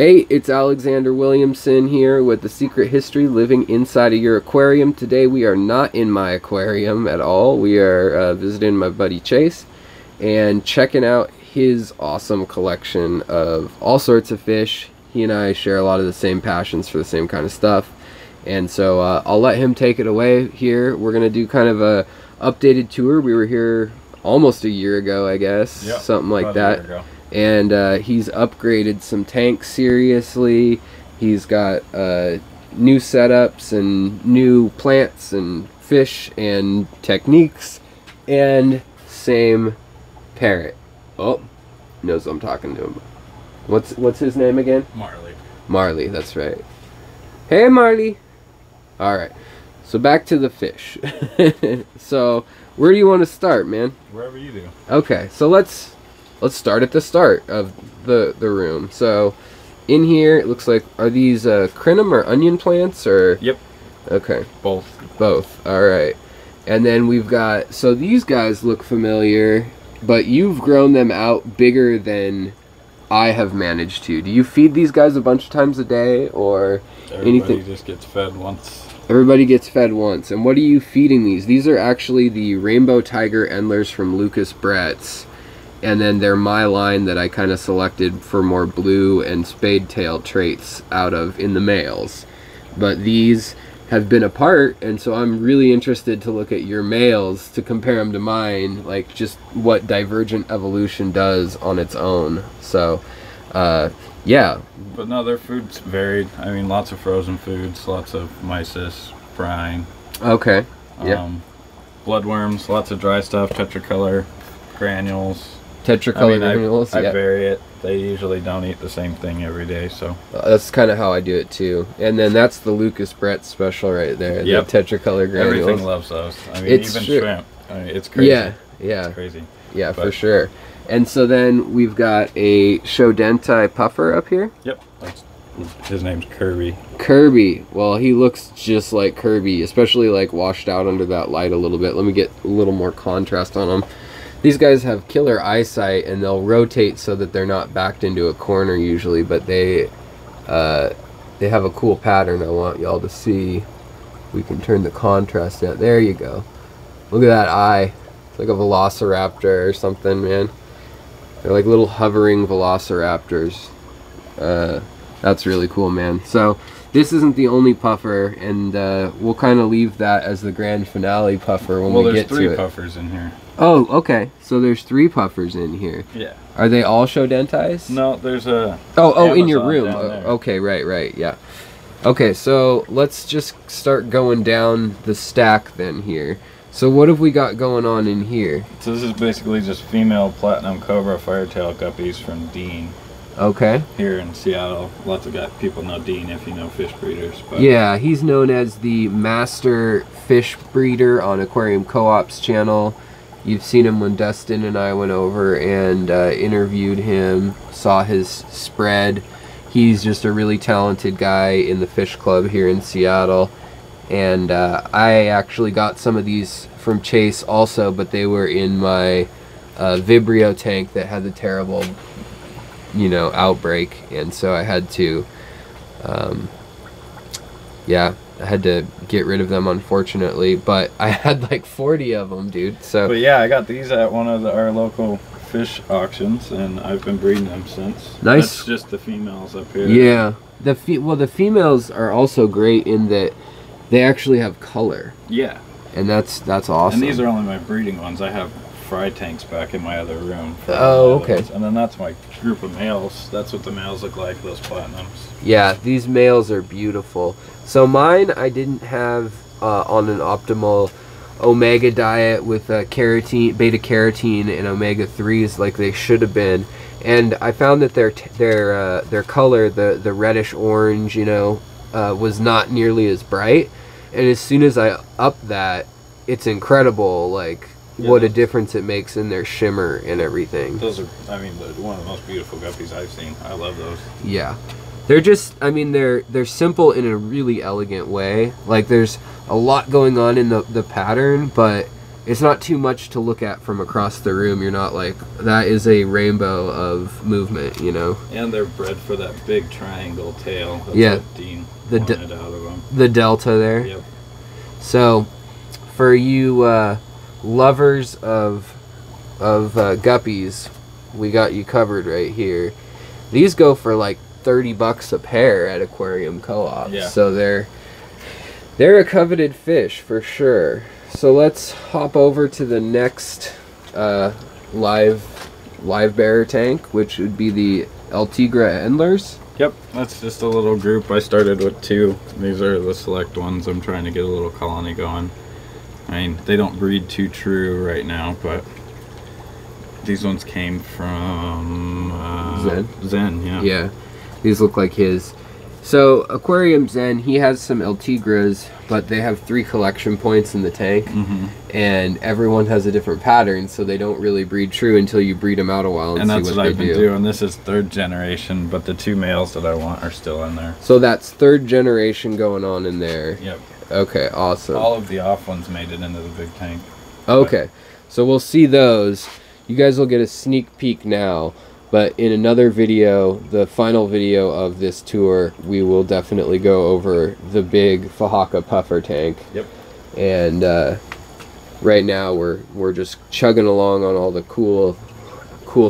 Hey, it's Alexander Williamson here with The Secret History Living Inside of Your Aquarium. Today we are not in my aquarium at all. We are visiting my buddy Chase and checking out his awesome collection of all sorts of fish. He and I share a lot of the same passions for the same kind of stuff. And so I'll let him take it away here. We're going to do kind of a updated tour. We were here almost a year ago, I guess, yep, something like that. And he's upgraded some tanks seriously. He's got new setups and new plants and fish and techniques and same parrot. Oh, knows I'm talking to him. What's his name again? Marley. Marley, that's right. Hey, Marley. All right, so back to the fish. So where do you want to start, man? Wherever you do. Okay, so let's start at the start of the room. So in here, it looks like, are these crinum or onion plants or? Yep. Okay. Both. All right. And then we've got, so these guys look familiar, but you've grown them out bigger than I have managed to. Do you feed these guys a bunch of times a day or anything? Everybody just gets fed once. Everybody gets fed once. And what are you feeding these? These are actually the Rainbow Tiger Endlers from Lucas Brett's. And then they're my line that I kind of selected for more blue and spade tail traits out of in the males. But these have been apart, and so I'm really interested to look at your males to compare them to mine, like just what divergent evolution does on its own. So, yeah. But no, their food's varied. I mean, lots of frozen foods, lots of mysis, brine. Okay, yeah. Bloodworms, lots of dry stuff, tetracolor, granules. Tetracolor granules, I vary it. They usually don't eat the same thing every day, so. That's kind of how I do it, too. And then that's the Lucas Brett special right there, yep. The tetracolor granules. Everything loves those. I mean, it's even shrimp. I mean, it's crazy. Yeah. It's crazy. Yeah, but for sure. And so then we've got a Shoutendai puffer up here. Yep. His name's Kirby. Kirby. Well, he looks just like Kirby, especially like washed out under that light a little bit. Let me get a little more contrast on him. These guys have killer eyesight, and they'll rotate so that they're not backed into a corner usually, but they have a cool pattern I want y'all to see. We can turn the contrast out. There you go. Look at that eye. It's like a velociraptor or something, man. They're like little hovering velociraptors. That's really cool, man. So this isn't the only puffer, and we'll kind of leave that as the grand finale puffer when we get to it. Well, there's three puffers in here. Oh, okay. So there's three puffers in here. Yeah. Are they all Shoutendais? No, there's a Amazon in your room. Okay, right, yeah. Okay, so let's just start going down the stack then here. So what have we got going on in here? So this is basically just female Platinum Cobra Firetail guppies from Dean. Okay. Here in Seattle, lots of people know Dean if you know fish breeders. But yeah, he's known as the master fish breeder on Aquarium Co-op's channel. You've seen him when Dustin and I went over and interviewed him, saw his spread. He's just a really talented guy in the fish club here in Seattle. And I actually got some of these from Chase also, but they were in my Vibrio tank that had the terrible, you know, outbreak. And so I had to, I had to get rid of them, unfortunately, but I had like 40 of them, dude. So. But yeah, I got these at one of our local fish auctions, and I've been breeding them since. Nice. That's just the females up here. Yeah. The females are also great in that they actually have color. Yeah. And that's awesome. And these are only my breeding ones. I have fry tanks back in my other room. Oh, okay. And then that's my group of males. That's what the males look like, those platinums. Yeah, these males are beautiful. So mine, I didn't have on an optimal omega diet with carotene, beta carotene, and omega-3s like they should have been, and I found that their color, the reddish orange, you know, was not nearly as bright. And as soon as I up that, it's incredible, like what a difference it makes in their shimmer and everything. Those are, I mean, one of the most beautiful guppies I've seen. I love those. Yeah. They're just, I mean, they're simple in a really elegant way. Like, there's a lot going on in the pattern, but it's not too much to look at from across the room. You're not like, that is a rainbow of movement, you know. And they're bred for that big triangle tail. That's what Dean wanted out of them. The delta there. Yep. So, for you lovers of guppies, we got you covered right here. These go for like $30 a pair at Aquarium Co-op. Yeah. So they're a coveted fish for sure. So let's hop over to the next live bearer tank, which would be the El Tigre Endlers. Yep, that's just a little group. I started with 2. These are the select ones. I'm trying to get a little colony going. I mean, they don't breed too true right now, but these ones came from Zen, yeah. Yeah, these look like his. So Aquarium Zen, he has some El Tigres, but they have 3 collection points in the tank, and everyone has a different pattern, so they don't really breed true until you breed them out a while and see what they do. And that's what I've been doing. This is 3rd generation, but the 2 males that I want are still in there. So that's 3rd generation going on in there. Yep. Okay, awesome. All of the off ones made it into the big tank. Okay, so we'll see those. You guys will get a sneak peek now, but in another video, the final video of this tour, we will definitely go over the big fahaka puffer tank. Yep. And right now we're just chugging along on all the cool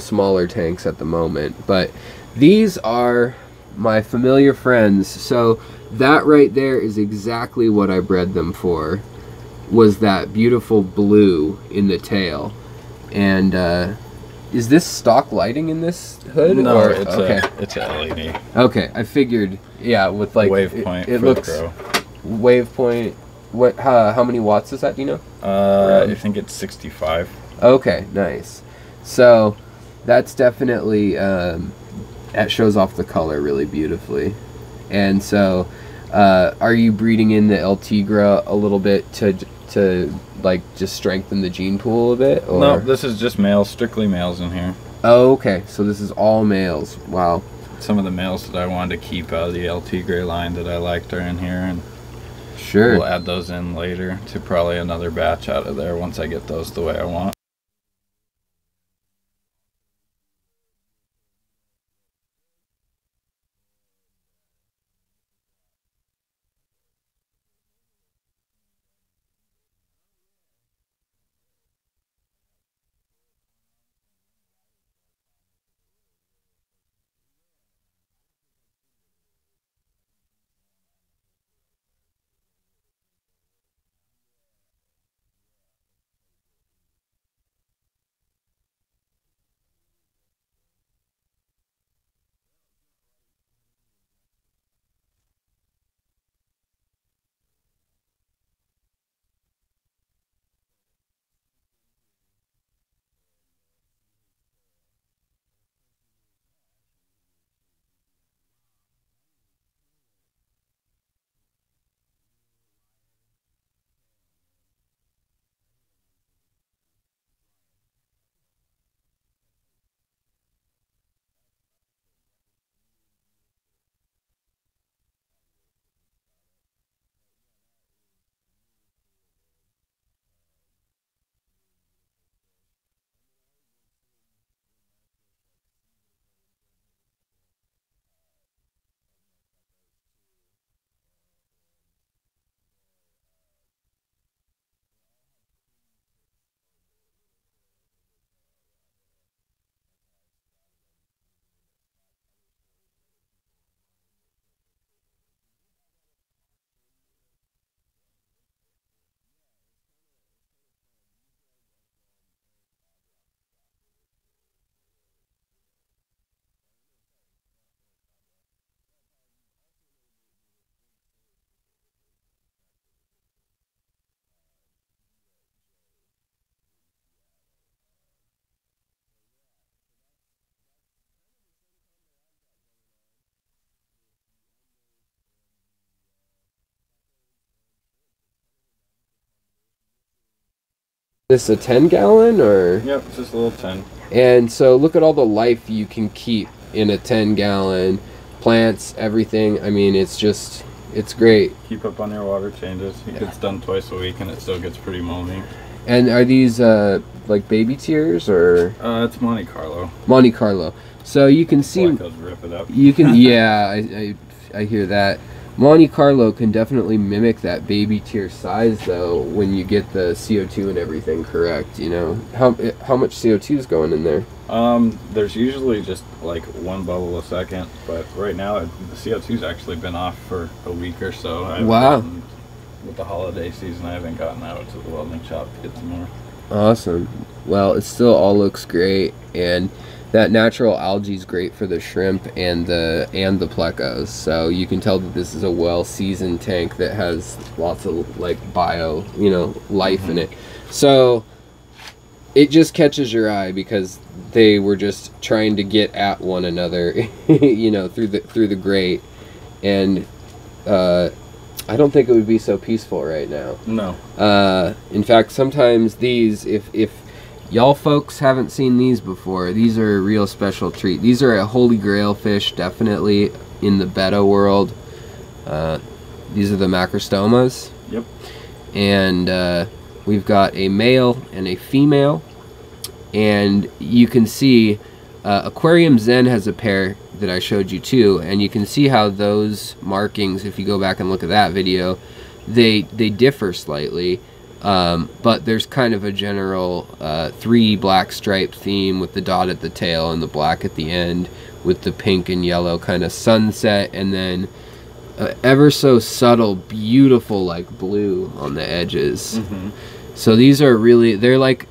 smaller tanks at the moment. But these are my familiar friends. So that right there is exactly what I bred them for, was that beautiful blue in the tail. And is this stock lighting in this hood? No, or? It's an LED. Okay, I figured, yeah, with like WavePoint. It looks WavePoint. What? How many watts is that? Do you know? I think it's 65. Okay, nice. So that's definitely that shows off the color really beautifully. And so, are you breeding in the El Tigre a little bit to like just strengthen the gene pool a bit? Or? No, this is just males, strictly males in here. Oh, okay. So this is all males. Wow. Some of the males that I wanted to keep out of the El Tigre line that I liked are in here, and sure, we'll add those in later to probably another batch out of there once I get those the way I want. This a 10-gallon or? Yep, just a little 10. And so look at all the life you can keep in a 10-gallon. Plants, everything. I mean, it's just, it's great. Keep up on your water changes. It gets done twice a week and it still gets pretty moldy. And are these like baby tears or? It's Monte Carlo. Monte Carlo. So you can see. Rip it up. You can. Yeah, I hear that. Monte Carlo can definitely mimic that baby tear size though when you get the CO2 and everything correct, you know. How much CO2 is going in there? There's usually just like one bubble a second, but right now the CO2's actually been off for a week or so. Wow. With the holiday season, I haven't gotten out to the welding shop to get some more. Awesome. Well, it still all looks great, and that natural algae is great for the shrimp and the plecos, so you can tell that this is a well-seasoned tank that has lots of like bio, you know, life in it. So it just catches your eye because they were just trying to get at one another, you know, through the grate, and I don't think it would be so peaceful right now. No. In fact, sometimes these, if y'all folks haven't seen these before, these are a real special treat. These are a holy grail fish, definitely, in the betta world. These are the macrostomas. Yep. And we've got a male and a female. And you can see Aquarium Zen has a pair that I showed you too. And you can see how those markings, if you go back and look at that video, they differ slightly. But there's kind of a general three black stripe theme with the dot at the tail and the black at the end with the pink and yellow kind of sunset, and then ever so subtle, beautiful like blue on the edges. Mm-hmm. So these are really, they're like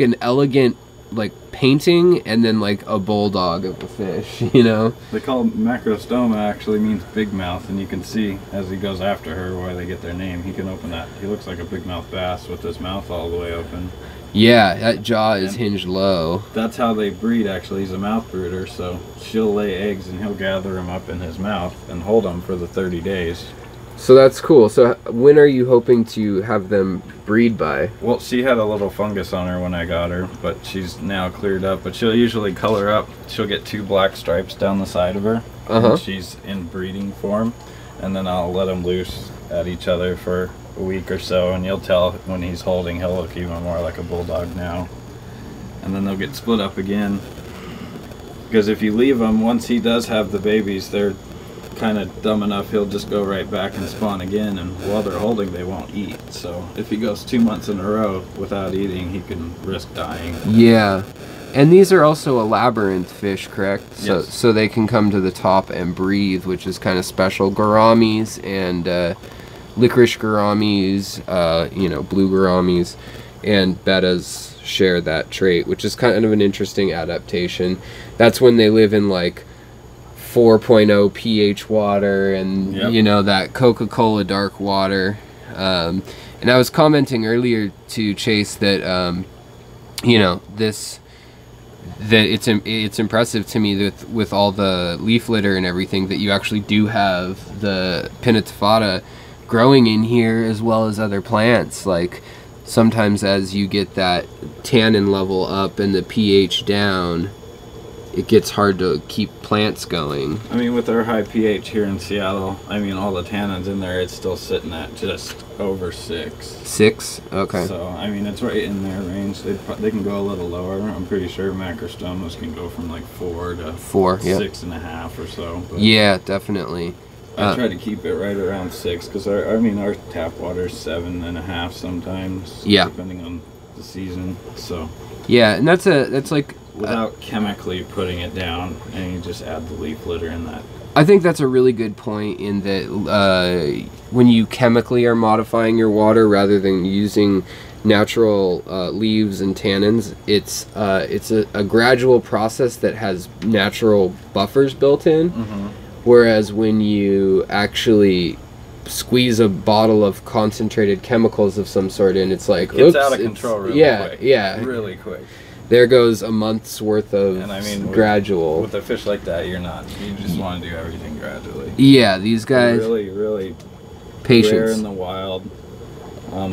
an elegant like painting and then like a bulldog of a fish, you know? They call macrostoma actually means big mouth, and you can see as he goes after her why they get their name. He can open that. He looks like a big mouth bass with his mouth all the way open. Yeah, that jaw is hinged low. That's how they breed actually. He's a mouth brooder, so she'll lay eggs and he'll gather them up in his mouth and hold them for the 30 days. So that's cool. So when are you hoping to have them breed by? Well, she had a little fungus on her when I got her, but she's now cleared up. But she'll usually color up. She'll get two black stripes down the side of her. Uh-huh. And she's in breeding form. And then I'll let them loose at each other for a week or so. And you'll tell when he's holding, he'll look even more like a bulldog now. And then they'll get split up again. Because if you leave him, once he does have the babies, they're kind of dumb enough, he'll just go right back and spawn again, and while they're holding they won't eat. So if he goes 2 months in a row without eating, he can risk dying. Yeah. And these are also a labyrinth fish, correct? Yes. So they can come to the top and breathe, which is kind of special. Gouramis and licorice gouramis, you know, blue gouramis and bettas share that trait, which is kind of an interesting adaptation. That's when they live in like 4.0 pH water and, yep, you know, that Coca-Cola dark water. And I was commenting earlier to Chase that, you know, that it's impressive to me that with all the leaf litter and everything that you actually do have the pinnatifata growing in here as well as other plants. Like sometimes as you get that tannin level up and the pH down, it gets hard to keep plants going. I mean, with our high pH here in Seattle, I mean, all the tannins in there, it's still sitting at just over 6. 6? Okay. So, I mean, it's right in their range. They can go a little lower. I'm pretty sure macrostomas can go from like 4 to 6.5 or so. But yeah, definitely. I try to keep it right around 6 because, I mean, our tap water is 7.5 sometimes. Yeah. Depending on the season, so. Yeah, and that's like, without chemically putting it down, and you just add the leaf litter in that. I think that's a really good point in that when you chemically are modifying your water rather than using natural leaves and tannins, it's a gradual process that has natural buffers built in. Mm-hmm. Whereas when you actually squeeze a bottle of concentrated chemicals of some sort in, it's like, oops, it's out of control really quick. Yeah, really quick. There goes a month's worth of gradual. With a fish like that, you just want to do everything gradually. Yeah, these guys, they're really, really rare in the wild.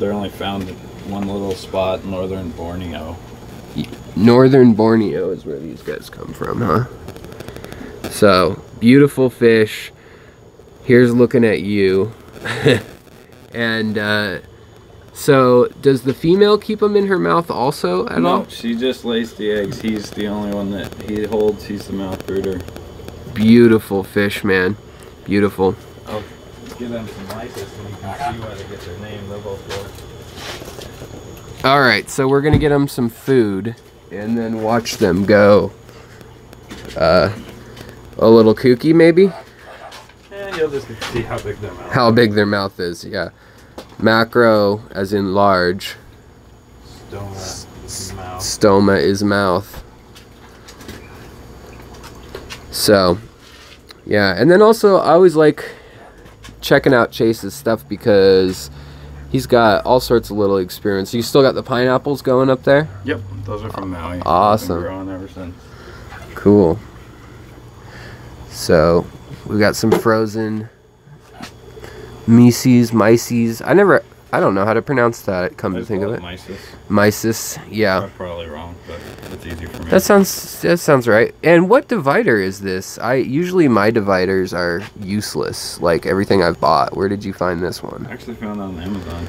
They're only found in one little spot in northern Borneo. Northern Borneo is where these guys come from, huh? So, beautiful fish. Here's looking at you. And So does the female keep them in her mouth also at all? No, she just lays the eggs. He's the only one that he holds. He's the mouth brooder. Beautiful fish, man. Beautiful. I'll give them some Mysis and you can see why they get their name. They're both. All right, so we're going to get them some food and then watch them go a little kooky maybe? Yeah, you'll just see how big their mouth is. How big their mouth is, yeah. Macro, as in large. Stoma is mouth. Stoma is mouth. So, yeah. And then also, I always like checking out Chase's stuff because he's got all sorts of little experience. You still got the pineapples going up there? Yep. Those are from Maui. Awesome. They've been growing ever since. Cool. So, we got some frozen... Mysis. I don't know how to pronounce that. Come to think of it, Mysis. Mysis, yeah. I'm probably wrong, but it's easy for me. That sounds right. And what divider is this? I usually my dividers are useless, like everything I've bought. Where did you find this one? I actually found it on Amazon.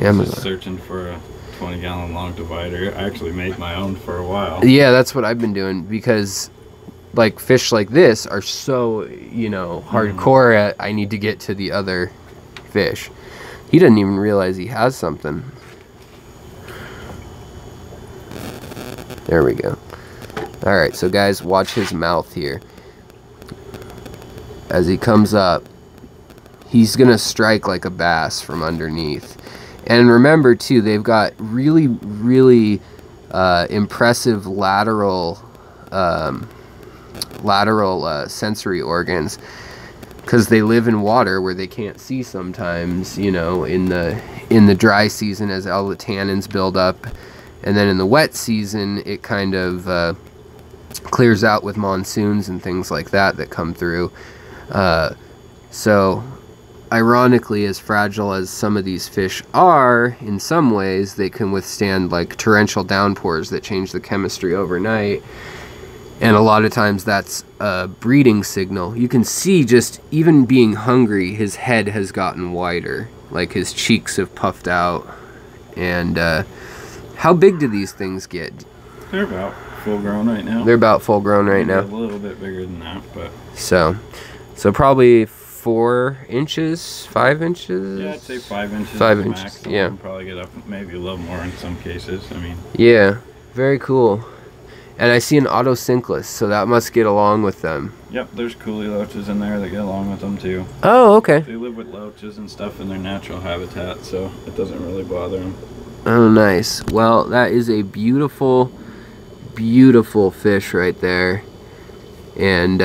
Amazon. I was just searching for a 20-gallon long divider. I actually made my own for a while. Yeah, that's what I've been doing because. Like fish like this are so, you know, hardcore at I need to get to the other fish. He doesn't even realize he has something. There we go. Alright, so guys, watch his mouth here. As he comes up, he's going to strike like a bass from underneath. And remember, too, they've got really, really impressive lateral sensory organs because they live in water where they can't see sometimes, you know, in the dry season as all the tannins build up, and then in the wet season it kind of clears out with monsoons and things like that come through. So ironically, as fragile as some of these fish are, in some ways they can withstand like torrential downpours that change the chemistry overnight. And a lot of times that's a breeding signal. You can see just even being hungry, his head has gotten wider. Like his cheeks have puffed out. And how big do these things get? They're about full grown right now. They're about full grown right now. A little bit bigger than that, but... So probably 4 inches, 5 inches? Yeah, I'd say 5 inches. 5 inches, max. Yeah. You can probably get up maybe a little more in some cases. I mean... Yeah, very cool. And I see an autosynclus, so that must get along with them. Yep, there's coolie loaches in there that get along with them too. Oh, okay. They live with loaches and stuff in their natural habitat, so it doesn't really bother them. Oh, nice. Well, that is a beautiful, beautiful fish right there. And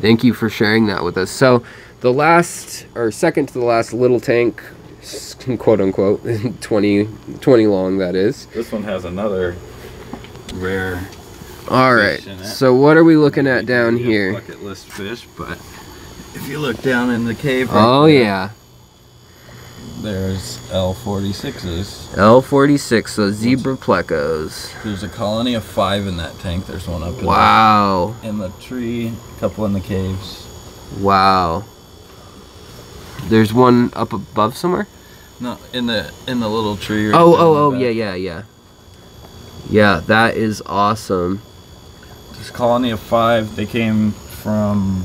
thank you for sharing that with us. So the last, or second to the last little tank, quote unquote, 20 long that is. This one has another... rare. All right, so what are we looking at down here? Bucket list fish, but if you look down in the cave, oh yeah, there's L46s. L46, so zebra plecos. There's a colony of 5 in that tank. There's one up in, wow, in the tree, a couple in the caves. Wow. There's one up above somewhere? No, in the little tree. Oh, yeah. Yeah, that is awesome. This colony of 5, they came from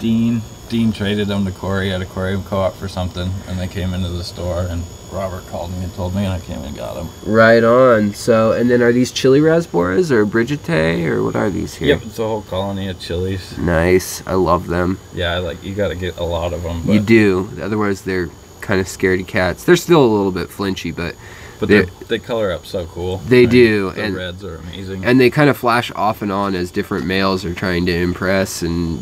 Dean. Dean traded them to Corey at Aquarium Co-op for something, and they came into the store, and Robert called me and told me, and I came and got them. Right on. So, and then are these Chili Rasboras or Brigite, or what are these here? Yep, it's a whole colony of chilies. Nice. I love them. Yeah, like you got to get a lot of them. But you do. Otherwise, they're kind of scaredy cats. They're still a little bit flinchy, but... But they color up so cool. They do. The reds are amazing. And they kind of flash off and on as different males are trying to impress and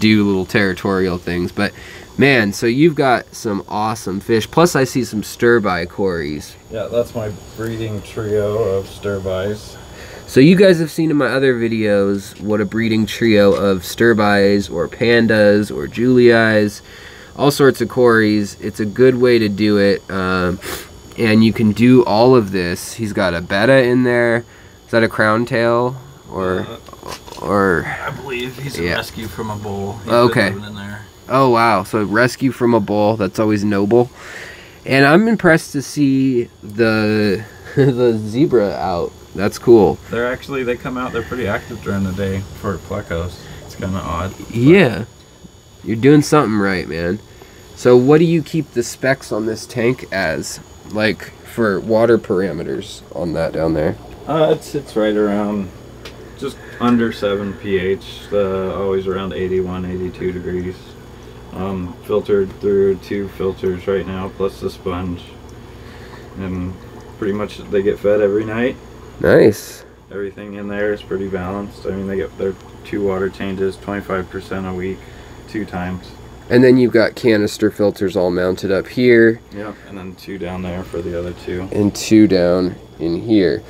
do little territorial things. But, man, so you've got some awesome fish. Plus, I see some stir-by cories. Yeah, that's my breeding trio of sterbais. So you guys have seen in my other videos what a breeding trio of sterbais or pandas or juliis, all sorts of cories. It's a good way to do it. And you can do all of this. He's got a betta in there. Is that a crown tail? Or I believe he's a rescue from a bull. He's been living in there. Oh, wow. So rescue from a bull. That's always noble. And I'm impressed to see the zebra out. That's cool. They're actually, they come out, they're pretty active during the day for plecos. It's kind of odd. But. Yeah. You're doing something right, man. So what do you keep the specs on this tank as? Like, for water parameters on that down there? It sits right around, just under 7 pH, always around 81, 82 degrees. Filtered through 2 filters right now, plus the sponge. And pretty much they get fed every night. Nice. Everything in there is pretty balanced. I mean, they get their 2 water changes, 25% a week, 2 times. And then you've got canister filters all mounted up here. Yep, and then 2 down there for the other 2. And 2 down in here.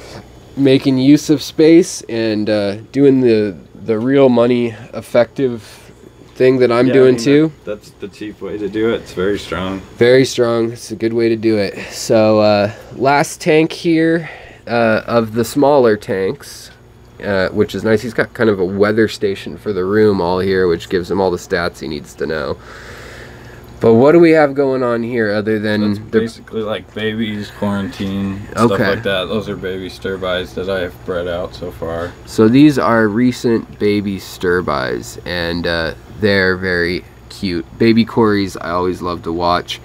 Making use of space and doing the real money effective thing that I'm doing too. That's the cheap way to do it. It's very strong. Very strong. It's a good way to do it. So last tank here of the smaller tanks, which is nice. He's got kind of a weather station for the room all here, which gives him all the stats he needs to know. But what do we have going on here other than... That's basically like babies, quarantine, stuff like that. Those are baby stir-bys that I have bred out so far. So these are recent baby stir-bys, and they're very cute. Baby Corys I always love to watch.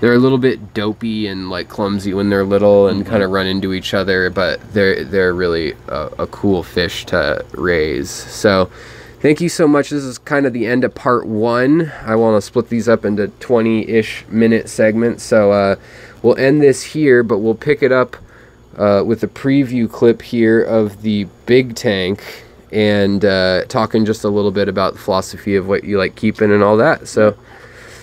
They're a little bit dopey and like clumsy when they're little and kind of run into each other, but they're really a cool fish to raise. So... thank you so much. This is kind of the end of part 1. I want to split these up into 20-ish minute segments. So we'll end this here, but we'll pick it up with a preview clip here of the big tank and talking just a little bit about the philosophy of what you like keeping and all that. So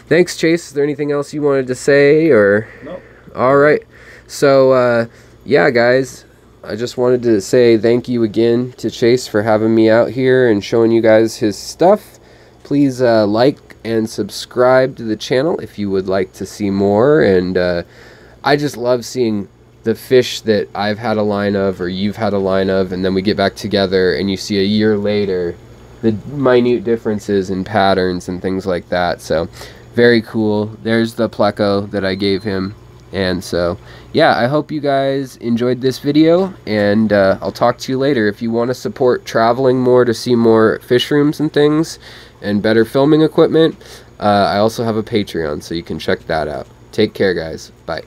thanks, Chase. Is there anything else you wanted to say? Or? Nope. All right. So, yeah, guys. I just wanted to say thank you again to Chase for having me out here and showing you guys his stuff. Please like and subscribe to the channel if you would like to see more. And I just love seeing the fish that I've had a line of or you've had a line of, and then we get back together and you see a year later the minute differences in patterns and things like that. So very cool. There's the pleco that I gave him. And so, yeah, I hope you guys enjoyed this video, and I'll talk to you later. If you want to support traveling more to see more fish rooms and things and better filming equipment, I also have a Patreon, so you can check that out. Take care, guys. Bye.